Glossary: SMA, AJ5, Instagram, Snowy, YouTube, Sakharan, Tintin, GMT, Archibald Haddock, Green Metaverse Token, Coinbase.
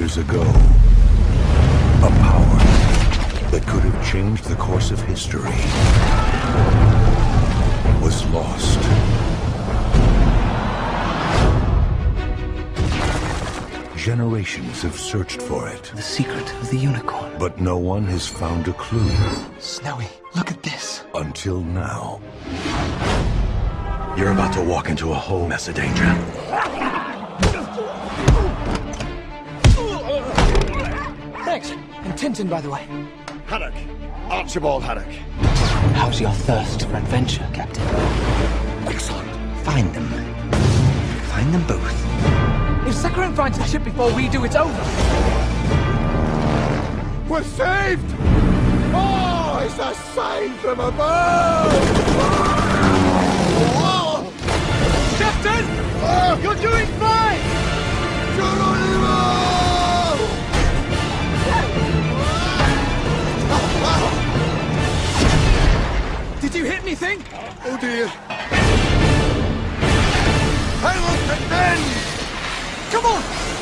years ago. A power that could have changed the course of history was lost. Generations have searched for it. The secret of the unicorn. But no one has found a clue. Snowy, look at this. Until now. You're about to walk into a whole mess of danger. Thanks. And Tintin, by the way. Haddock. Archibald Haddock. How's your thirst for adventure, Captain? Excellent. Find them. Find them both. If Sakharan finds the ship before we do, it's over! We're saved! Oh, it's a sign from above! Oh! Captain! Oh. You're doing fine! Geronimo! Did you hit anything? Oh dear. I will defend! Come on!